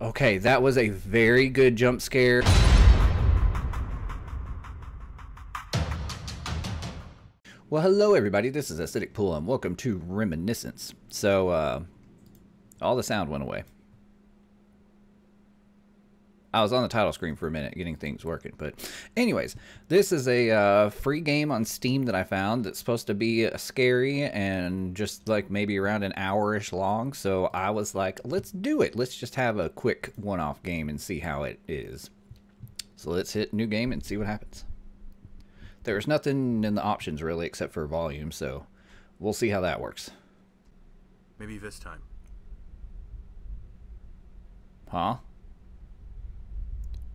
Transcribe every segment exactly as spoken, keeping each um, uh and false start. Okay, that was a very good jump scare. Well, hello everybody, this is Acidic Pool and welcome to Reminiscence. So, uh, all the sound went away. I was on the title screen for a minute getting things working, but anyways, this is a uh, free game on Steam that I found that's supposed to be uh, scary and just like maybe around an hour-ish long, so I was like, let's do it. Let's just have a quick one-off game and see how it is. So let's hit new game and see what happens. There's nothing in the options really except for volume, so we'll see how that works. Maybe this time. Huh?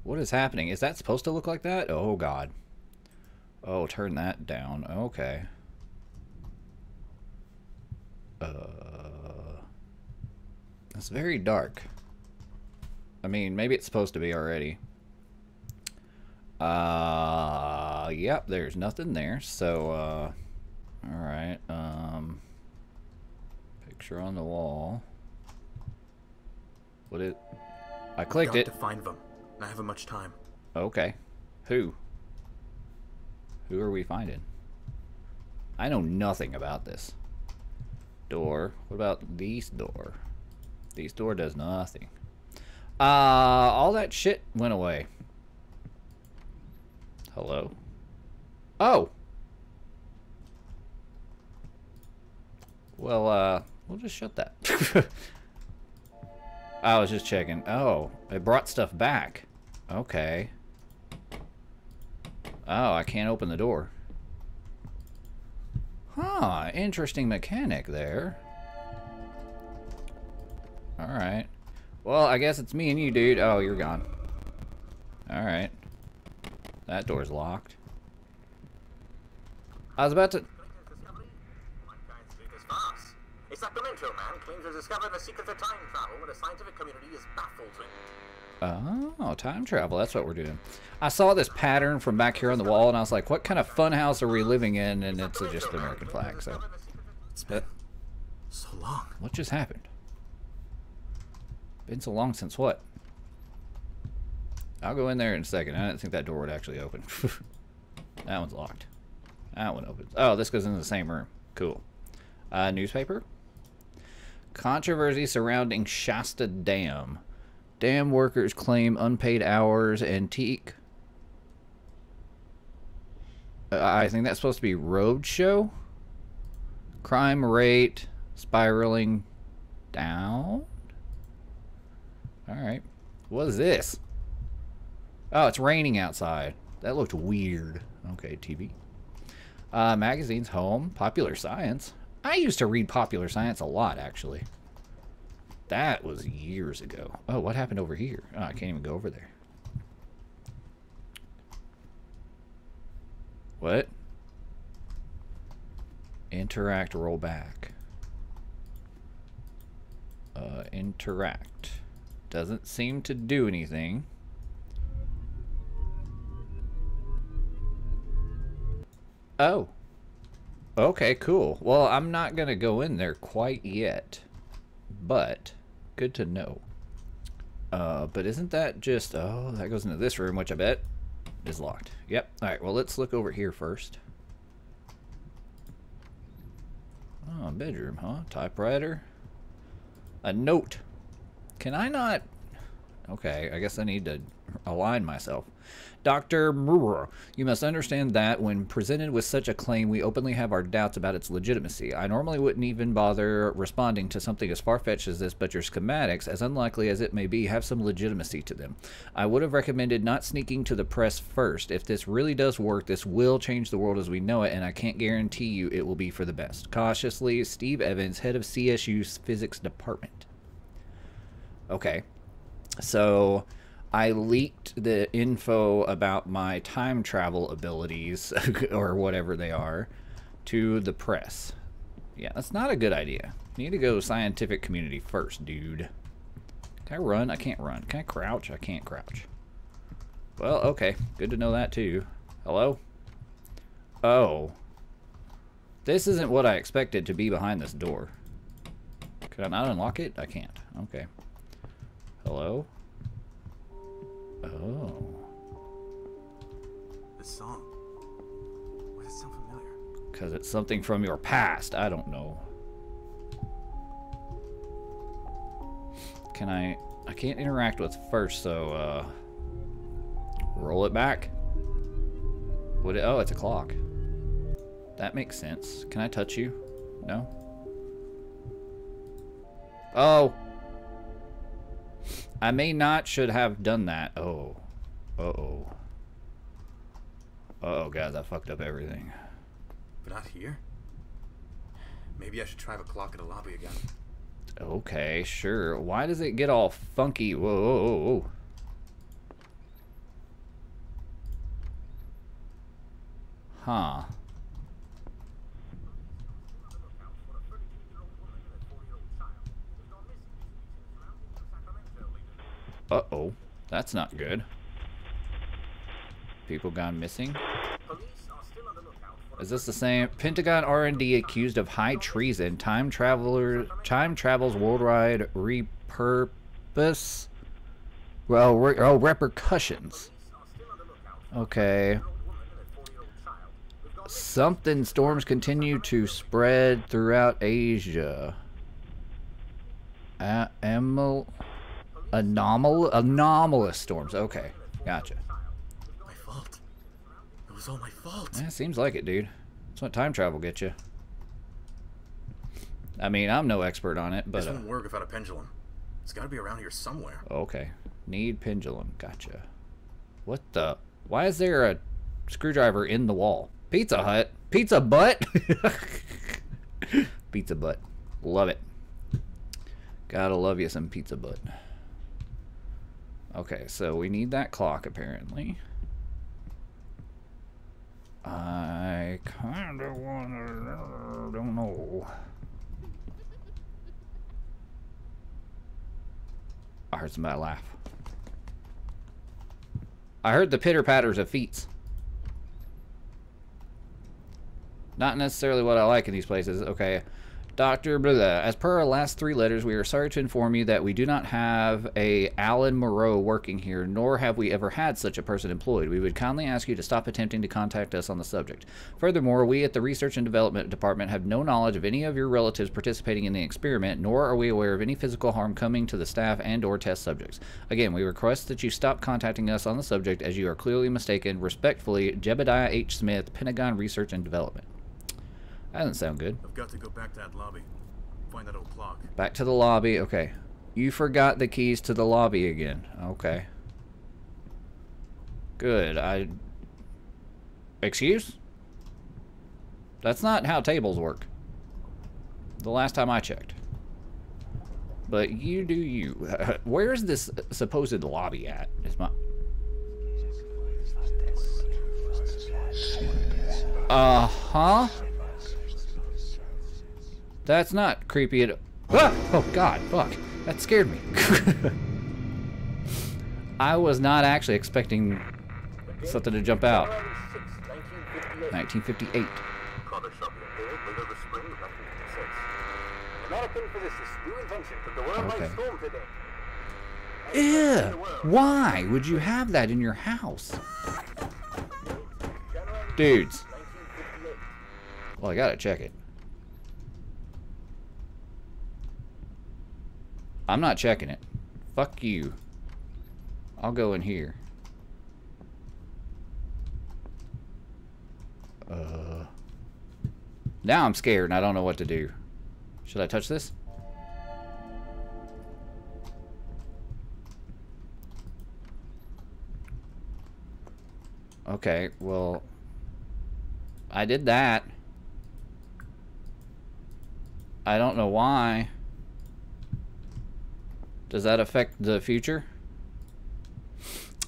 What is happening? Is that supposed to look like that? Oh, God. Oh, turn that down. Okay. Uh, that's very dark. I mean, maybe it's supposed to be already. Uh, yep, there's nothing there. So, uh, alright. Um, picture on the wall. What it? I clicked it. Got to find them. I haven't much time. Okay. Who? Who are we finding? I know nothing about this. Door. What about these door? These door does nothing. Uh, all that shit went away. Hello? Oh! Well, uh, we'll just shut that. I was just checking. Oh, it brought stuff back. Okay. Oh, I can't open the door. Huh, interesting mechanic there. Alright. Well, I guess it's me and you, dude. Oh, you're gone. Alright. That door's locked. I was about to... A Sacramento man claims to discover the secret of time travel when the scientific community is baffled with. Oh, time travel, that's what we're doing. I saw this pattern from back here on the wall and I was like, what kind of fun house are we living in? And it's just the American flag, so. It's been so long. What just happened? Been so long since what? I'll go in there in a second. I didn't think that door would actually open. That one's locked. That one opens. Oh, this goes into the same room. Cool. Uh, newspaper? Controversy surrounding Shasta Dam. Dam workers claim unpaid hours. Antique. Uh, I think that's supposed to be roadshow. Crime rate spiraling down. All right. What is this? Oh, it's raining outside. That looked weird. Okay, T V. Uh, magazines, home, popular science. I used to read popular science a lot, actually. That was years ago. Oh, what happened over here? Oh, I can't even go over there. What? Interact, roll back. Uh, interact. Doesn't seem to do anything. Oh. Okay, cool. Well, I'm not going to go in there quite yet, but good to know. Uh, but isn't that just... Oh, that goes into this room, which I bet is locked. Yep. All right, well, let's look over here first. Oh, bedroom, huh? Typewriter. A note. Can I not... Okay, I guess I need to align myself. Doctor Moreau, you must understand that when presented with such a claim, we openly have our doubts about its legitimacy. I normally wouldn't even bother responding to something as far-fetched as this, but your schematics, as unlikely as it may be, have some legitimacy to them. I would have recommended not sneaking to the press first. If this really does work, this will change the world as we know it, and I can't guarantee you it will be for the best. Cautiously, Steve Evans, head of C S U's physics department. Okay. So... I leaked the info about my time travel abilities, or whatever they are, to the press. Yeah, that's not a good idea. You need to go scientific community first, dude. Can I run? I can't run. Can I crouch? I can't crouch. Well, okay. Good to know that, too. Hello? Oh. This isn't what I expected to be behind this door. Can I not unlock it? I can't. Okay. Hello? Oh. This song. Why does it sound familiar? Because it's something from your past. I don't know. Can I... I can't interact with first, so... Uh, roll it back. Would it... Oh, it's a clock. That makes sense. Can I touch you? No? Oh! I may not should have done that. Oh. Uh-oh. Uh-oh, guys. I fucked up everything. But not here? Maybe I should try the clock in the lobby again. Okay, sure. Why does it get all funky? Whoa, whoa, whoa, whoa. Huh. Uh-oh, that's not good. People gone missing? Is this the same? Pentagon R and D accused of high treason. Time traveler, time travels worldwide repurpose? Well, re oh, repercussions. Okay. Something storms continue to spread throughout Asia. Uh, Emil... Anomal anomalous storms. Okay, gotcha. My fault. It was all my fault. Yeah, seems like it, dude. That's what time travel gets you. I mean, I'm no expert on it, but this wouldn't uh, work without a pendulum. It's got to be around here somewhere. Okay, need pendulum. Gotcha. What the? Why is there a screwdriver in the wall? Pizza Hut. Pizza butt. Pizza butt. Love it. Gotta love you some pizza butt. Okay, so we need that clock, apparently. I kind of want to... don't know. I heard somebody laugh. I heard the pitter-patters of feet. Not necessarily what I like in these places. Okay. Doctor Blah, blah. As per our last three letters, we are sorry to inform you that we do not have a Alan Moreau working here, nor have we ever had such a person employed. We would kindly ask you to stop attempting to contact us on the subject. Furthermore, we at the Research and Development Department have no knowledge of any of your relatives participating in the experiment, nor are we aware of any physical harm coming to the staff and or test subjects. Again, we request that you stop contacting us on the subject as you are clearly mistaken. Respectfully, Jedediah H. Smith, Pentagon Research and Development. That doesn't sound good. I've got to go back to that lobby. Find that old clock. Back to the lobby. Okay. You forgot the keys to the lobby again. Okay. Good. I... Excuse? That's not how tables work. The last time I checked. But you do you. Where's this supposed lobby at? It's my... Uh-huh. That's not creepy at all. Ah! Oh, God, fuck. That scared me. I was not actually expecting something to jump out. nineteen fifty-eight. Okay. Ew! Why would you have that in your house? Dudes. Well, I gotta check it. I'm not checking it. Fuck you. I'll go in here. Uh. Now I'm scared and I don't know what to do. Should I touch this? Okay, well... I did that. I don't know why. Does that affect the future?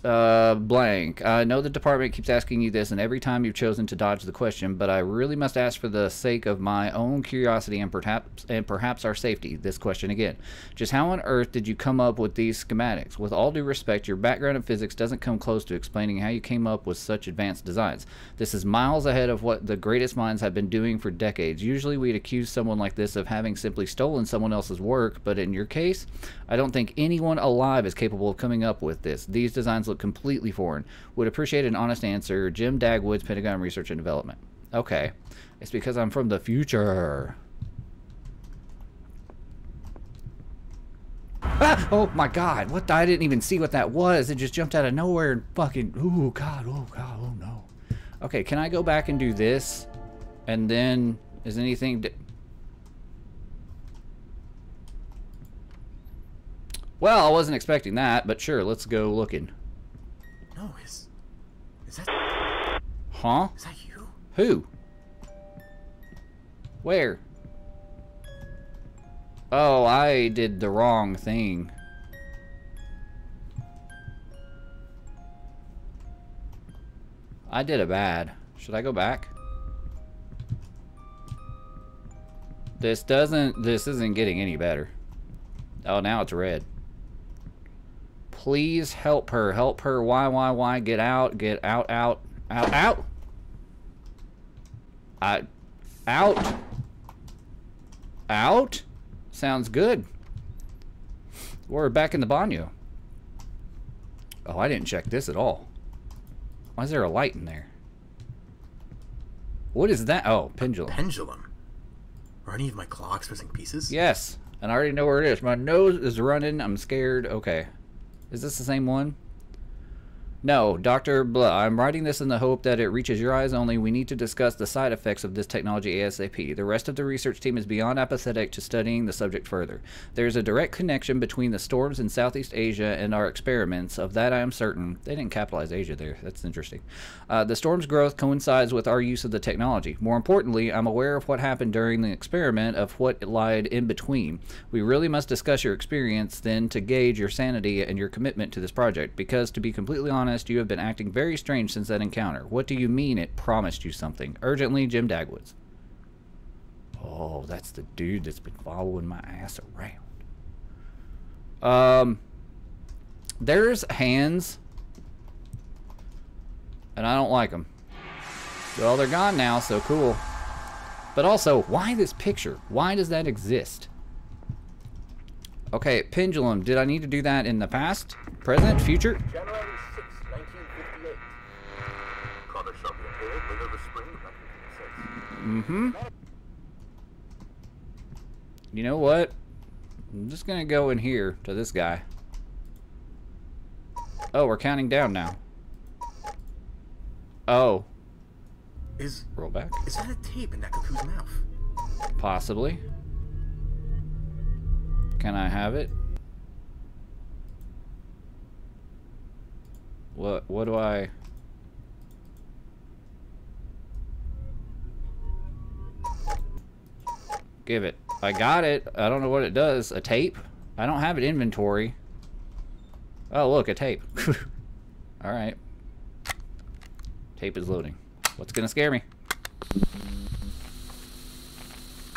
uh, blank. I know the department keeps asking you this, and every time you've chosen to dodge the question, but I really must ask for the sake of my own curiosity and perhaps, and perhaps our safety this question again. Just how on earth did you come up with these schematics? With all due respect, your background in physics doesn't come close to explaining how you came up with such advanced designs. This is miles ahead of what the greatest minds have been doing for decades. Usually we'd accuse someone like this of having simply stolen someone else's work, but in your case, I don't think anyone alive is capable of coming up with this. These designs look completely foreign. Would appreciate an honest answer. Jim Dagwood's Pentagon Research and Development. Okay. It's because I'm from the future. Ah! Oh my god. What the, I didn't even see what that was. It just jumped out of nowhere and fucking... Ooh, god. Oh, god. Oh, no. Okay, can I go back and do this? And then... Is anything... Well, I wasn't expecting that, but sure, let's go looking. No, is... Is that... Huh? Is that you? Who? Where? Oh, I did the wrong thing. I did it bad. Should I go back? This doesn't... This isn't getting any better. Oh, now it's red. Please help her. Help her. Why, why, why? Get out. Get out, out, out, out. I, out. Out? Sounds good. We're back in the banyo. Oh, I didn't check this at all. Why is there a light in there? What is that? Oh, pendulum. A pendulum? Are any of my clocks missing pieces? Yes. And I already know where it is. My nose is running. I'm scared. Okay. Is this the same one? No, Doctor Blah, I'm writing this in the hope that it reaches your eyes only. We need to discuss the side effects of this technology ASAP. The rest of the research team is beyond apathetic to studying the subject further. There is a direct connection between the storms in Southeast Asia and our experiments. Of that I am certain. They didn't capitalize Asia there. That's interesting. Uh, the storm's growth coincides with our use of the technology. More importantly, I'm aware of what happened during the experiment, of what lied in between. We really must discuss your experience then to gauge your sanity and your commitment to this project, because to be completely honest, you have been acting very strange since that encounter. What do you mean it promised you something? Urgently, Jim Dagwoods. Oh, that's the dude that's been following my ass around. Um, there's hands. And I don't like them. Well, they're gone now, so cool. But also, why this picture? Why does that exist? Okay, pendulum. Did I need to do that in the past? Present? Future? Mm-hmm. You know what? I'm just gonna go in here to this guy. Oh, we're counting down now. Oh. Is roll back. Is that a tape in that cuckoo's mouth? Possibly. Can I have it? What? What do I? Give it. I got it. I don't know what it does. A tape? I don't have an inventory. Oh, look, a tape. Alright. Tape is loading. What's gonna scare me?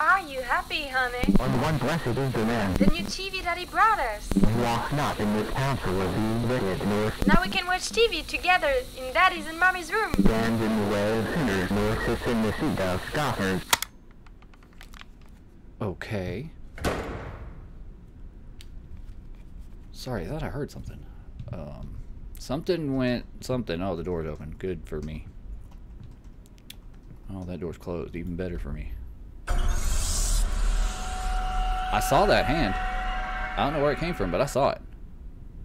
Are you happy, honey? On one blessed is the man. The new T V that he brought us. Walk not in this council of the wicked, nor... Now we can watch T V together in Daddy's and Mommy's room. Stand in the way of sinners, nor sit in the seat of scoffers. Okay. Sorry, I thought I heard something. Um, something went... Something. Oh, the door's open. Good for me. Oh, that door's closed. Even better for me. I saw that hand. I don't know where it came from, but I saw it.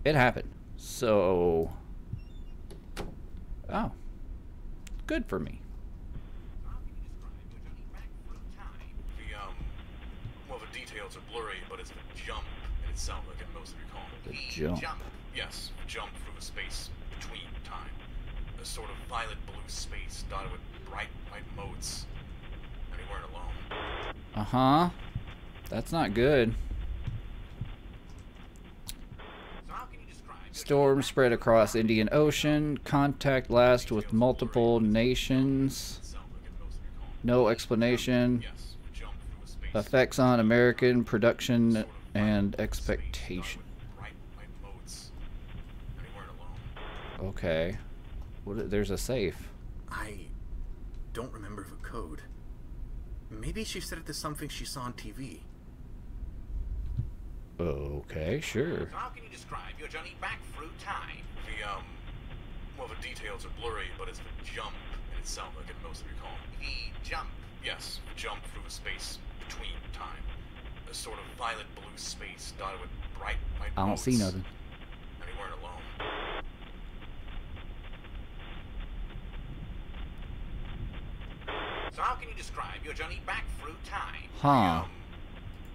It happened. So... Oh. Good for me. Details are blurry, but it's a jump, and it sounds like it mostly recall. The jump. jump. Yes, a jump from a space between time. A sort of violet blue space dotted with bright white motes. And they weren't alone. Uh-huh. That's not good. So how can you describe Storm spread across Indian Ocean. Contact last with multiple nations. No explanation. Effects on American production and expectation. Okay. What, there's a safe. I don't remember the code. Maybe she set it to something she saw on T V. Okay, sure. How can you describe your journey back through time? The, um, well, the details are blurry, but it's the jump in itself I can mostly recall. The jump? Yes, the jump through a space between time. A sort of violet blue space dotted with bright white I don't boats. See nothing. And we weren't alone. So how can you describe your journey back through time? Huh. The, um,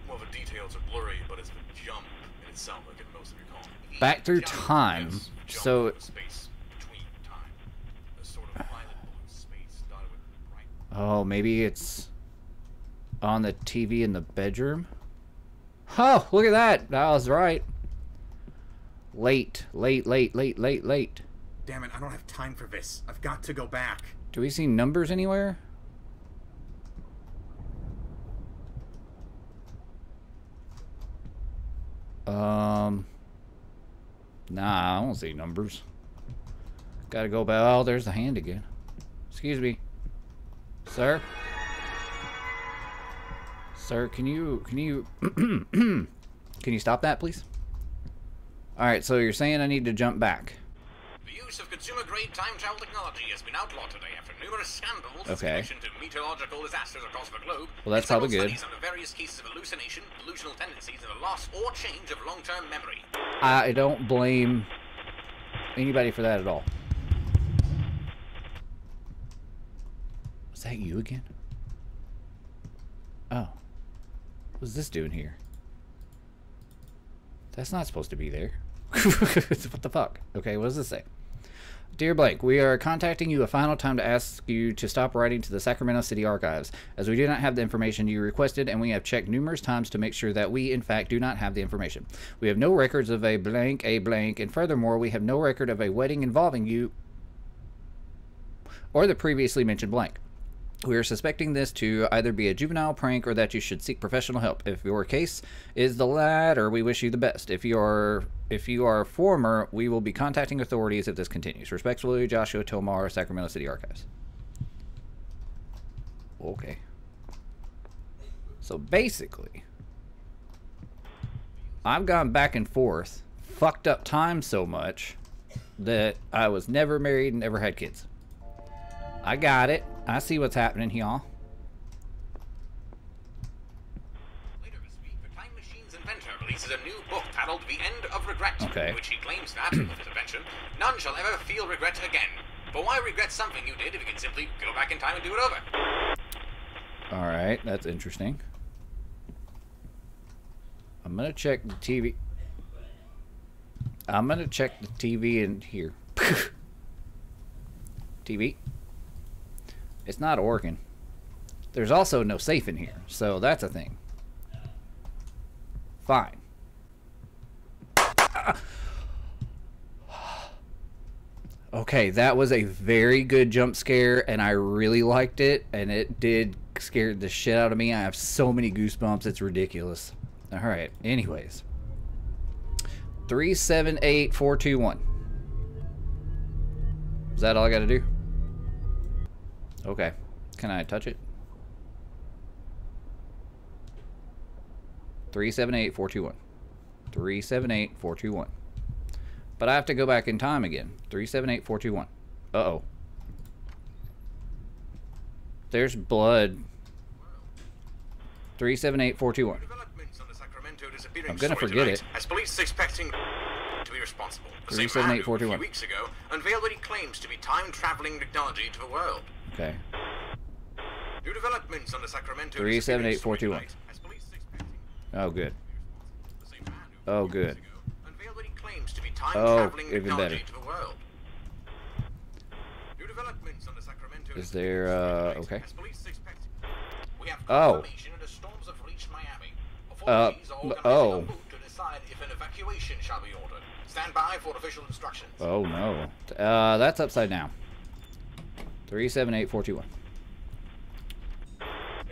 well, the details are blurry, but it's the jump in itself I can mostly recall. Back through jump, time, yes, so... It... Space between time. A sort of violet blue space dotted with bright... Oh, maybe it's on the T V in the bedroom? Oh, look at that! I was right. Late, late, late, late, late, late. Damn it, I don't have time for this. I've got to go back. Do we see numbers anywhere? Um, nah, I don't see numbers. Gotta go back. Oh, there's the hand again. Excuse me. Sir? Sir, can you, can you, can you stop that, please? Alright, so you're saying I need to jump back. The use of consumer-grade time travel technology has been outlawed today after numerous scandals in relation to meteorological disasters across the globe. Well, that's probably good. Studies under various cases of hallucination, delusional tendencies, and the loss or change of long-term memory. I don't blame anybody for that at all. Was that you again? Oh. What's this doing here? That's not supposed to be there. What the fuck? Okay, what does this say? Dear Blake, we are contacting you a final time to ask you to stop writing to the Sacramento City Archives, as we do not have the information you requested, and we have checked numerous times to make sure that we, in fact, do not have the information. We have no records of a blank, a blank, and furthermore, we have no record of a wedding involving you or the previously mentioned blank. We are suspecting this to either be a juvenile prank or that you should seek professional help. If your case is the latter, we wish you the best. If you are if you are former, we will be contacting authorities if this continues. Respectfully, Joshua Tomar, Sacramento City Archives. Okay. So basically, I've gone back and forth, fucked up time so much that I was never married and never had kids. I got it. I see what's happening, y'all. Later this week, the Time Machine's inventor releases a new book titled The End of Regret, okay. In which he claims that, with his invention, none shall ever feel regret again. But why regret something you did if you can simply go back in time and do it over? Alright, that's interesting. I'm gonna check the T V. I'm gonna check the T V in here. T V. It's not working. There's also no safe in here, so that's a thing. Fine. Okay, that was a very good jump scare, and I really liked it, and it did scare the shit out of me. I have so many goosebumps, it's ridiculous. Alright, anyways. three seven eight four two one. Is that all I gotta do? Okay. Can I touch it? three seven eight four two one. three seven eight four two one. But I have to go back in time again. three seven eight four two one. Uh-oh. There's blood. three seven eight four two one. I'm gonna forget it. As police is expecting to be responsible. three seven eight four two one. Weeks ago, unveiled what he claims to be time-traveling technology to the world. Okay. New developments on the Sacramento three seven eight four two one. Oh good. Oh good. Oh, even better. Is there uh okay? Oh. Uh, oh. Stand by for official instructions. Oh no. Uh, that's upside down. three seven eight four two one.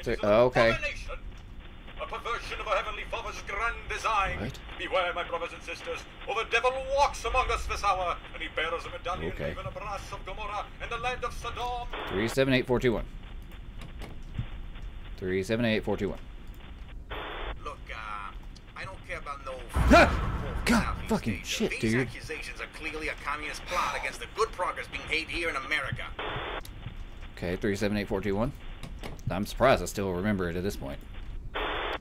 Three, oh, okay. A perversion of our Heavenly Father's grand design. What? Beware, my brothers and sisters, for the devil walks among us this hour, and he bears a medallion okay. even a brass of Gomorrah and the land of Sodom. Three seven eight four two one. Three seven eight four two one. Look, uh, I don't care about no. God, fucking shit, dude. These accusations are clearly a communist plot against the good progress being made here in America. Okay, three seven eight four two one. I'm surprised I still remember it at this point.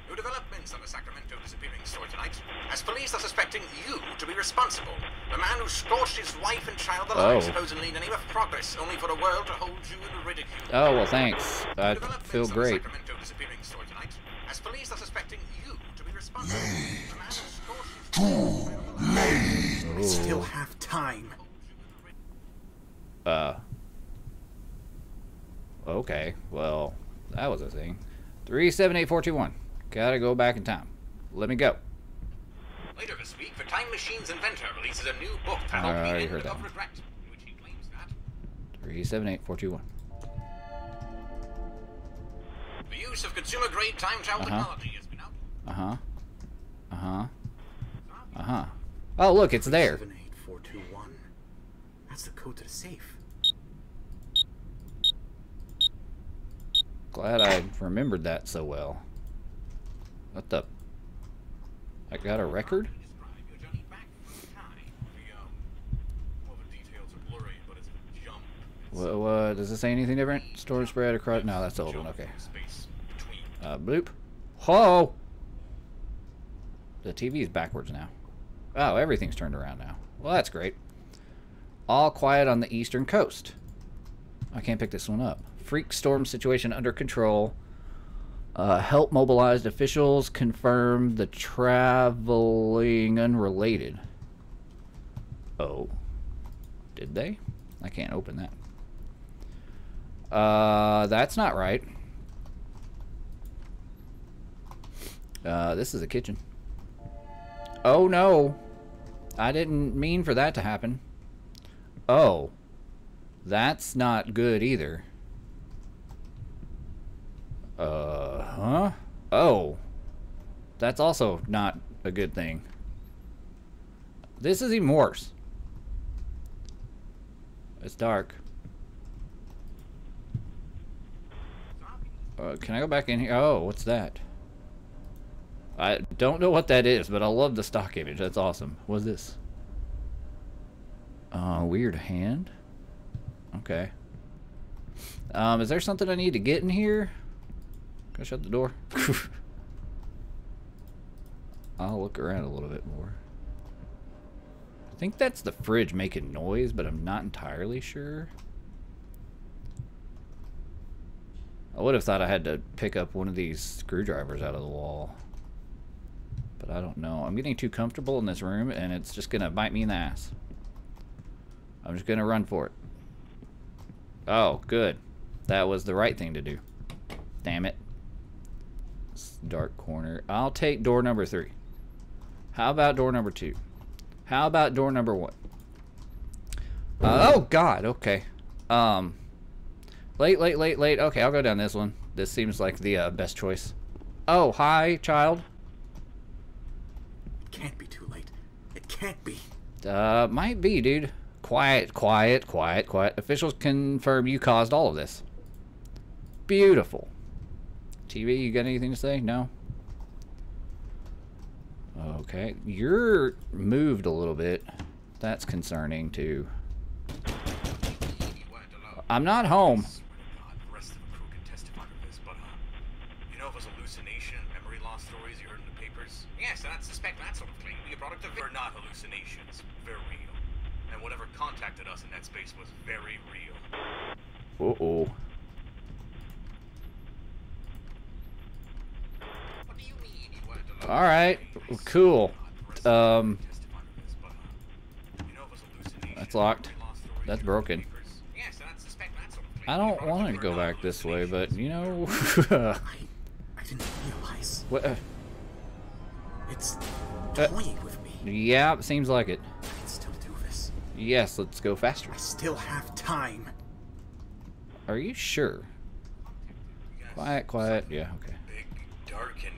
New developments on the Sacramento disappearing story tonight, as police are suspecting you to be responsible. The man who scorched his wife and child alive, oh. supposedly in the name of progress, only for the world to hold you in ridicule. Oh, well, thanks. New I feel great. On the Sacramento disappearing story tonight, as police are suspecting you to be responsible. Late. The man who scorched his wife and child alive. Too late. I still have time. Uh. Okay, well, that was a thing. three seven eight four two one. Gotta go back in time. Let me go. Later this week, the Time Machine's inventor releases a new book titled I already heard that one. Regret, in which he claims that three seven eight four two one. The use of consumer grade time travel uh-huh. technology has been out. Uh-huh. Uh-huh. Uh-huh. Oh look, it's there. seven eight four two one. That's the code to the safe. Glad I remembered that so well. What the? I got a record? What, what? Does this say anything different? Storm spread across. No, that's the old one. Okay. Uh, bloop. Ho! The T V is backwards now. Oh, everything's turned around now. Well, that's great. All quiet on the eastern coast. I can't pick this one up. Freak storm situation under control. Uh, help mobilized officials confirm the traveling unrelated. Oh, did they? I can't open that. Uh, that's not right. Uh, this is a kitchen. Oh no, I didn't mean for that to happen. Oh, that's not good either. Uh huh. Oh, that's also not a good thing. This is even worse. It's dark. Uh, can I go back in here? Oh, what's that? I don't know what that is, but I love the stock image. That's awesome. What's this? Uh, weird hand. Okay. Um, is there something I need to get in here? Can I shut the door? I'll look around a little bit more. I think that's the fridge making noise, but I'm not entirely sure. I would have thought I had to pick up one of these screwdrivers out of the wall. But I don't know. I'm getting too comfortable in this room, and it's just going to bite me in the ass. I'm just going to run for it. Oh, good. That was the right thing to do. Damn it. Dark corner. I'll take door number three. How about door number two? How about door number one? Uh, oh God. Okay. Um. Late, late, late, late. Okay, I'll go down this one. This seems like the uh, best choice. Oh, hi, child. It can't be too late. It can't be. Uh, might be, dude. Quiet, quiet, quiet, quiet. Officials confirm you caused all of this. Beautiful. T V, you got anything to say? No? Okay. You're moved a little bit. That's concerning, too. I'm not home. You know those hallucination, memory loss stories you heard in the papers? Yes, I suspect that sort of claim to be a product of... They're not hallucinations. They're real. And whatever contacted us in that space was very real. Uh-oh. All right, cool. Um, that's locked. That's broken. I don't want to go back this way, but you know. I, I didn't realize. What? Uh, it's toying with me. Yeah, it seems like it. Yes, let's go faster. I still have time. Are you sure? You quiet, quiet. Yeah, okay. Big, dark, and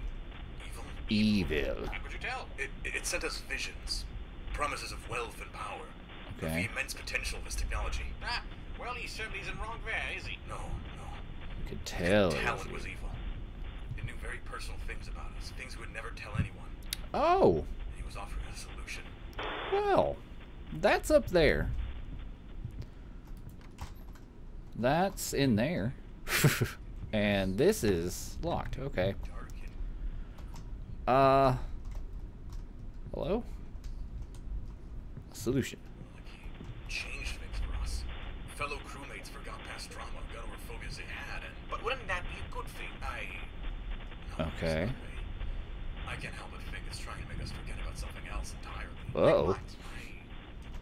evil. Evil. Would you tell? It, it sent us visions, promises of wealth and power, okay. Of the immense potential of this technology. Ah, well, he certainly isn't wrong there, is he? No, no. You could tell. You could tell it was evil. It knew very personal things about us, things we would never tell anyone. Oh. And he was offering a solution. Well, that's up there. That's in there. And this is locked. Okay. Uh. Hello? Solution. Change things for us. Fellow crewmates forgot past trauma, got over focus they had, and but wouldn't that be a good thing? I. No, okay. I can't help but think it's trying to make us forget about something else entirely. Uh oh.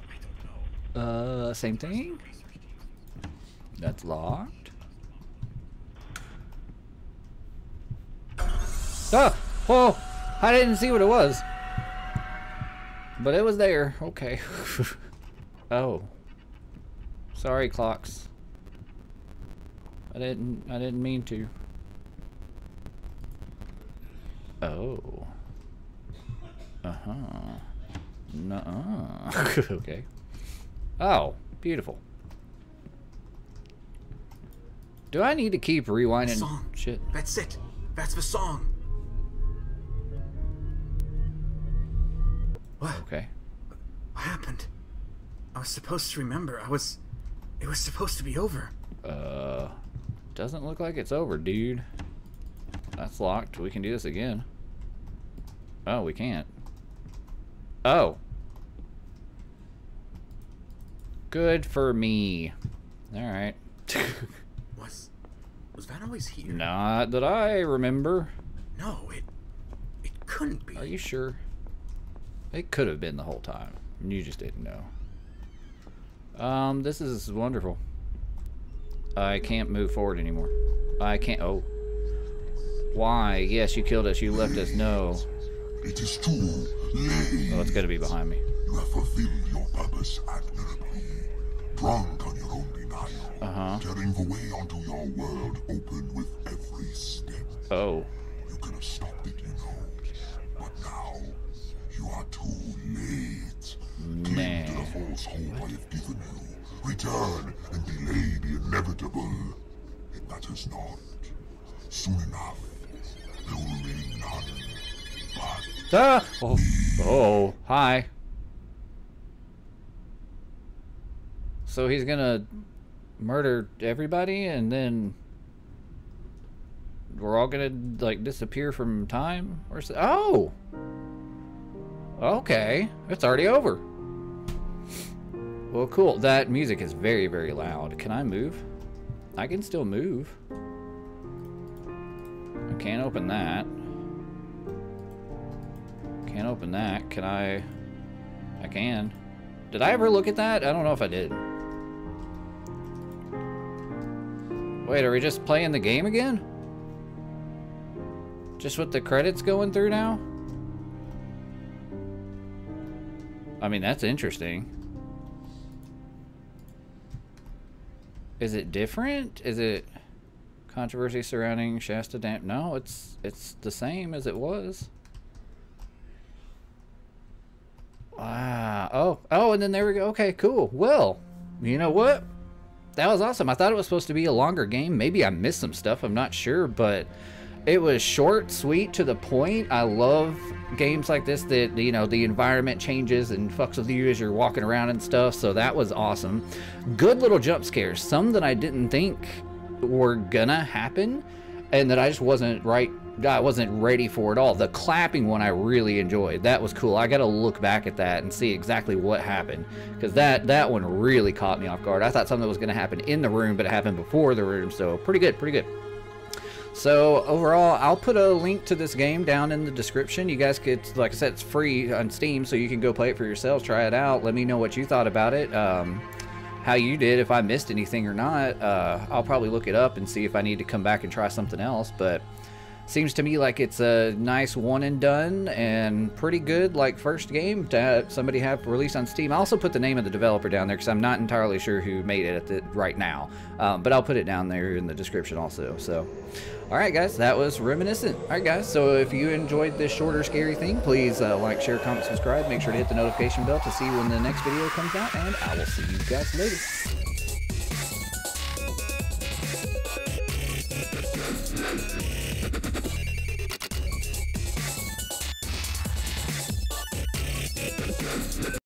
I don't know. Uh, same thing? That's locked. Oh! Whoa! I didn't see what it was. But it was there. Okay. Oh. Sorry, clocks. I didn't I didn't mean to. Oh. Uh-huh. Nuh-uh. Okay. Oh, beautiful. Do I need to keep rewinding song. Shit? That's it. That's the song. What? Okay. What happened? I was supposed to remember. I was... It was supposed to be over. Uh... Doesn't look like it's over, dude. That's locked. We can do this again. Oh, we can't. Oh. Good for me. Alright. Was was that always here? Not that I remember. No, it it couldn't be. Are you sure? It could have been the whole time. You just didn't know. Um, this is wonderful. I can't move forward anymore. I can't. Oh. Why? Yes, you killed us. You left us. No. It is too late. Oh, it's gonna be behind me. You have fulfilled your purpose admirably. Drunk on your own denial. Uh-huh. Tearing the way onto your world open with every step. Oh. You could have stopped it, you know. But now, you are too late. Cling to the false hope I have given you. Return and delay the inevitable. It matters not. Soon enough, there will remain none. But... Ah! Oh. Oh, hi. So he's gonna murder everybody and then we're all gonna like disappear from time or so. Oh! Okay. It's already over. Well, cool. That music is very, very loud. Can I move? I can still move. I can't open that. Can't open that. Can I? I can. Did I ever look at that? I don't know if I did. Wait, are we just playing the game again? Just with the credits going through now? I mean, that's interesting. Is it different? Is it controversy surrounding Shasta Dam? No, it's it's the same as it was. Ah, oh, oh, and then there we go. Okay, cool. Well, you know what? That was awesome. I thought it was supposed to be a longer game. Maybe I missed some stuff. I'm not sure, but it was short, sweet, to the point. I love games like this that, you know, the environment changes and fucks with you as you're walking around and stuff. So that was awesome. Good little jump scares. Some that I didn't think were gonna happen and that I just wasn't right. I wasn't ready for it all. The clapping one I really enjoyed. That was cool. I got to look back at that and see exactly what happened, because that that one really caught me off guard. I thought something was going to happen in the room, but it happened before the room. So pretty good, pretty good. So overall, I'll put a link to this game down in the description. You guys could, like I said, it's free on Steam, so you can go play it for yourselves. Try it out. Let me know what you thought about it. Um, how you did, if I missed anything or not. Uh, I'll probably look it up and see if I need to come back and try something else. But Seems to me like it's a nice one and done and pretty good, like, first game to have somebody have released on Steam. I also put the name of the developer down there because I'm not entirely sure who made it at the, right now. Um, but I'll put it down there in the description also. So, all right, guys, that was Reminiscent. All right, guys, so if you enjoyed this shorter, scary thing, please uh, like, share, comment, subscribe. Make sure to hit the notification bell to see when the next video comes out. And I will see you guys later.